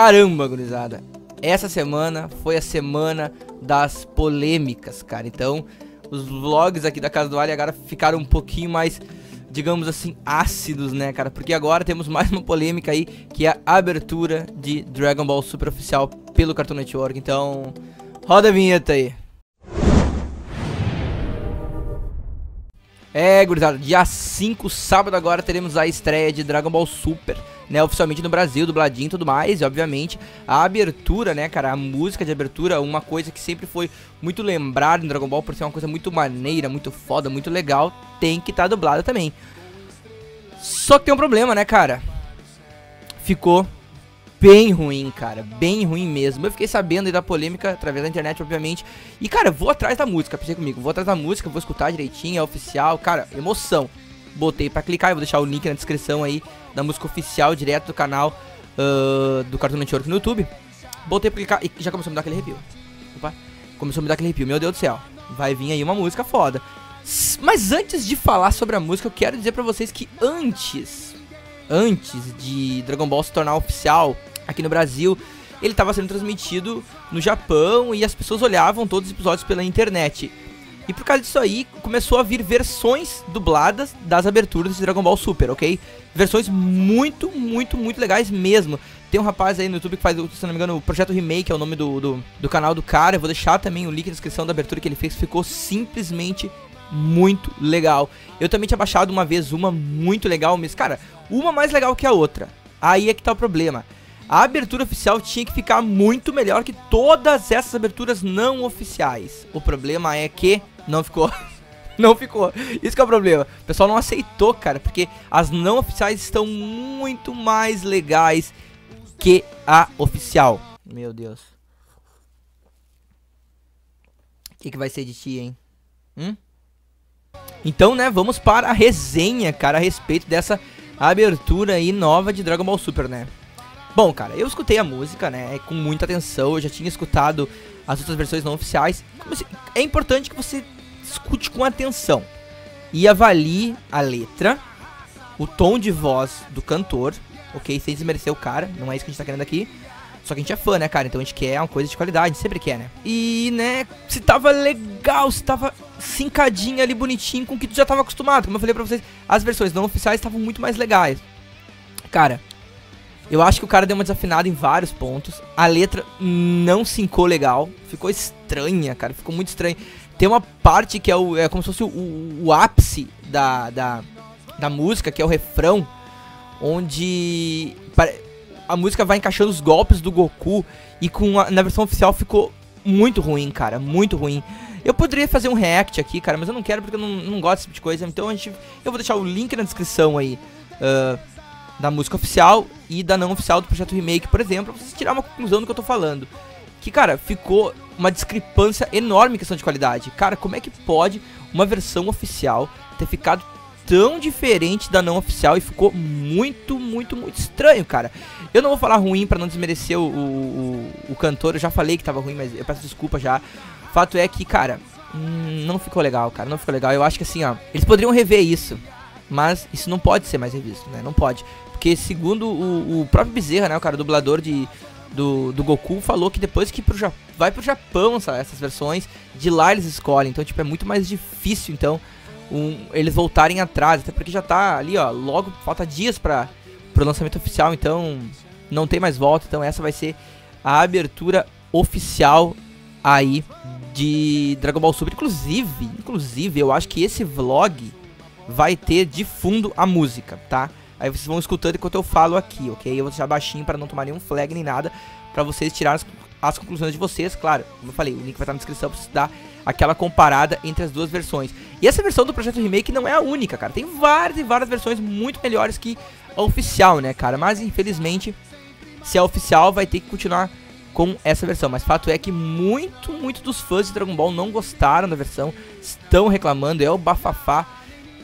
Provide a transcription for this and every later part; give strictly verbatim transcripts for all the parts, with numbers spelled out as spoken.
Caramba, gurizada, essa semana foi a semana das polêmicas, cara. Então, os vlogs aqui da Casa do Ali agora ficaram um pouquinho mais, digamos assim, ácidos, né, cara? Porque agora temos mais uma polêmica aí, que é a abertura de Dragon Ball Super oficial pelo Cartoon Network. Então, roda a vinheta aí. É, gurizada, dia cinco, sábado agora, teremos a estreia de Dragon Ball Super, né, oficialmente no Brasil, dubladinho e tudo mais, e obviamente a abertura, né, cara, a música de abertura, uma coisa que sempre foi muito lembrada em Dragon Ball, por ser uma coisa muito maneira, muito foda, muito legal, tem que estar tá dublada também. Só que tem um problema, né, cara, ficou bem ruim, cara, bem ruim mesmo. Eu fiquei sabendo aí da polêmica através da internet, obviamente. E, cara, vou atrás da música, pensei comigo, vou atrás da música, vou escutar direitinho, é oficial, cara, emoção. Botei pra clicar, eu vou deixar o link na descrição aí da música oficial, direto do canal uh, do Cartoon Network no YouTube. Botei pra clicar e já começou a me dar aquele review. Opa, começou a me dar aquele review, meu Deus do céu, vai vir aí uma música foda. Mas antes de falar sobre a música, eu quero dizer pra vocês que antes... antes de Dragon Ball se tornar oficial aqui no Brasil, ele estava sendo transmitido no Japão e as pessoas olhavam todos os episódios pela internet. E por causa disso aí, começou a vir versões dubladas das aberturas de Dragon Ball Super, ok? Versões muito, muito, muito legais mesmo. Tem um rapaz aí no YouTube que faz, se não me engano, o Projeto Remake, é o nome do, do, do canal do cara. Eu vou deixar também o link na descrição da abertura que ele fez, ficou simplesmente muito legal. Eu também tinha baixado uma vez uma muito legal, mas, cara, uma mais legal que a outra. Aí é que tá o problema. A abertura oficial tinha que ficar muito melhor que todas essas aberturas não oficiais. O problema é que não ficou. Não ficou. Isso que é o problema. O pessoal não aceitou, cara, porque as não oficiais estão muito mais legais que a oficial. Meu Deus. O que que vai ser de ti, hein? Hum? Então, né, vamos para a resenha, cara, a respeito dessa abertura aí nova de Dragon Ball Super, né? Bom, cara, eu escutei a música, né, com muita atenção, eu já tinha escutado as outras versões não oficiais. É importante que você escute com atenção e avalie a letra, o tom de voz do cantor, ok? Sem desmerecer o cara, não é isso que a gente tá querendo aqui. Só que a gente é fã, né, cara? Então a gente quer uma coisa de qualidade, a gente sempre quer, né? E, né, se tava legal, se tava cincadinha ali, bonitinho, com o que tu já tava acostumado. Como eu falei pra vocês, as versões não oficiais estavam muito mais legais. Cara, eu acho que o cara deu uma desafinada em vários pontos. A letra não cincou legal, ficou estranha, cara, ficou muito estranha. Tem uma parte que é, o, é como se fosse o, o, o ápice da, da, da música, que é o refrão, onde... Pare... a música vai encaixando os golpes do Goku e com a, na versão oficial ficou muito ruim, cara, muito ruim. Eu poderia fazer um react aqui, cara, mas eu não quero porque eu não, não gosto desse tipo de coisa. Então a gente, eu vou deixar o link na descrição aí uh, da música oficial e da não oficial do Projeto Remake, por exemplo, pra vocês tirar uma conclusão do que eu tô falando. Que, cara, ficou uma discrepância enorme em questão de qualidade. Cara, como é que pode uma versão oficial ter ficado tão diferente da não oficial? E ficou muito, muito, muito estranho, cara. Eu não vou falar ruim pra não desmerecer o, o, o cantor, eu já falei que tava ruim, mas eu peço desculpa já. Fato é que, cara, não ficou legal, cara, não ficou legal. Eu acho que assim, ó, eles poderiam rever isso, mas isso não pode ser mais revisto, né, não pode. Porque segundo o, o próprio Bezerra, né, o cara, o dublador de... Do, do Goku, falou que depois que pro ja vai pro Japão, sabe, essas versões, de lá eles escolhem, então, tipo, é muito mais difícil, então, um, eles voltarem atrás, até porque já tá ali, ó, logo, falta dias pra, pro lançamento oficial, então, não tem mais volta, então essa vai ser a abertura oficial aí de Dragon Ball Super, inclusive, inclusive, eu acho que esse vlog vai ter de fundo a música, tá? Aí vocês vão escutando enquanto eu falo aqui, ok? Eu vou deixar baixinho para não tomar nenhum flag nem nada, para vocês tirarem as, as conclusões de vocês, claro. Como eu falei, o link vai estar na descrição para vocês dar aquela comparada entre as duas versões. E essa versão do Projeto Remake não é a única, cara. Tem várias e várias versões muito melhores que a oficial, né, cara? Mas, infelizmente, se é oficial, vai ter que continuar com essa versão. Mas fato é que muito, muito dos fãs de Dragon Ball não gostaram da versão, estão reclamando, é o bafafá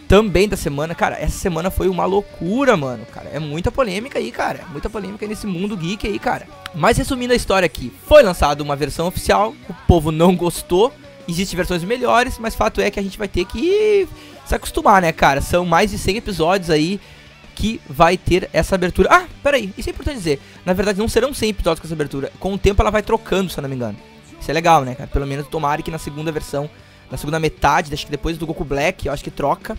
também da semana. Cara, essa semana foi uma loucura, mano, cara, é muita polêmica aí, cara, é muita polêmica aí nesse mundo geek aí, cara. Mas resumindo a história aqui, foi lançada uma versão oficial, o povo não gostou, existem versões melhores, mas fato é que a gente vai ter que se acostumar, né, cara, são mais de cem episódios aí que vai ter essa abertura. Ah, peraí, isso é importante dizer. Na verdade, não serão cem episódios com essa abertura. Com o tempo ela vai trocando, se eu não me engano. Isso é legal, né, cara? Pelo menos tomara que na segunda versão, na segunda metade, acho que depois do Goku Black, eu acho que troca,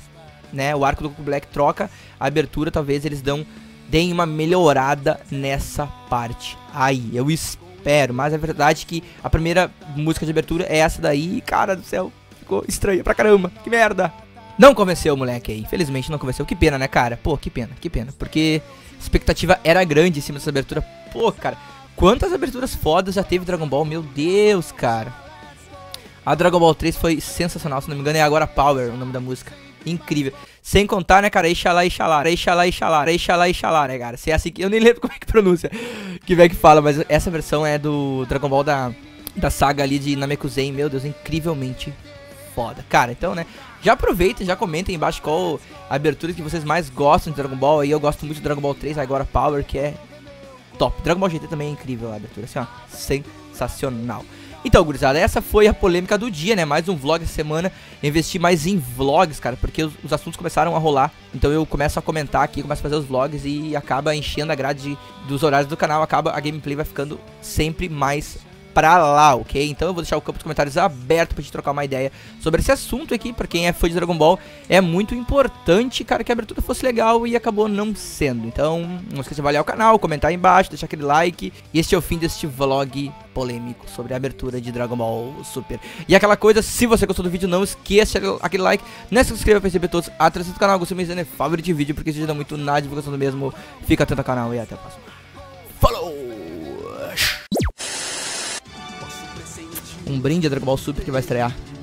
né? O arco do Goku Black troca a abertura, talvez eles dão, deem uma melhorada nessa parte. Aí, eu espero, mas é verdade que a primeira música de abertura é essa daí. Cara do céu, ficou estranha pra caramba, que merda! Não convenceu o moleque aí, infelizmente não convenceu. Que pena, né, cara? Pô, que pena, que pena. Porque a expectativa era grande em cima dessa abertura. Pô, cara, quantas aberturas fodas já teve Dragon Ball? Meu Deus, cara. A Dragon Ball três foi sensacional, se não me engano. É agora Power o nome da música. Incrível. Sem contar, né, cara? Ixalá, Ixalá, Ixalá, Ixalá, Ixalá, Ixalá, né, cara? Se é assim que... Eu nem lembro como é que pronuncia, que é que fala, mas essa versão é do Dragon Ball da, da saga ali de Nameku Zen. Meu Deus, incrivelmente foda. Cara, então, né? Já aproveita, já comenta aí embaixo qual abertura que vocês mais gostam de Dragon Ball. Aí eu gosto muito de Dragon Ball três, agora Power, que é top. Dragon Ball G T também é incrível a abertura, assim, ó, sensacional. Então, gurizada, essa foi a polêmica do dia, né? Mais um vlog essa semana. Eu investi mais em vlogs, cara, porque os, os assuntos começaram a rolar. Então eu começo a comentar aqui, começo a fazer os vlogs e acaba enchendo a grade de, dos horários do canal. Acaba, a gameplay vai ficando sempre mais pra lá, ok? Então eu vou deixar o campo de comentários aberto pra gente trocar uma ideia sobre esse assunto aqui. Pra quem é fã de Dragon Ball, é muito importante, cara, que a abertura fosse legal e acabou não sendo. Então, não esqueça de avaliar o canal, comentar aí embaixo, deixar aquele like. E este é o fim deste vlog polêmico sobre a abertura de Dragon Ball Super. E aquela coisa, se você gostou do vídeo, não esqueça aquele like. Não se inscreva pra receber todos atrasos do canal. Gostei, é favorito de vídeo, porque isso ajuda muito na divulgação do mesmo. Fica atento ao canal e até a próxima. Falou! Um brinde a Dragon Ball Super que vai estrear.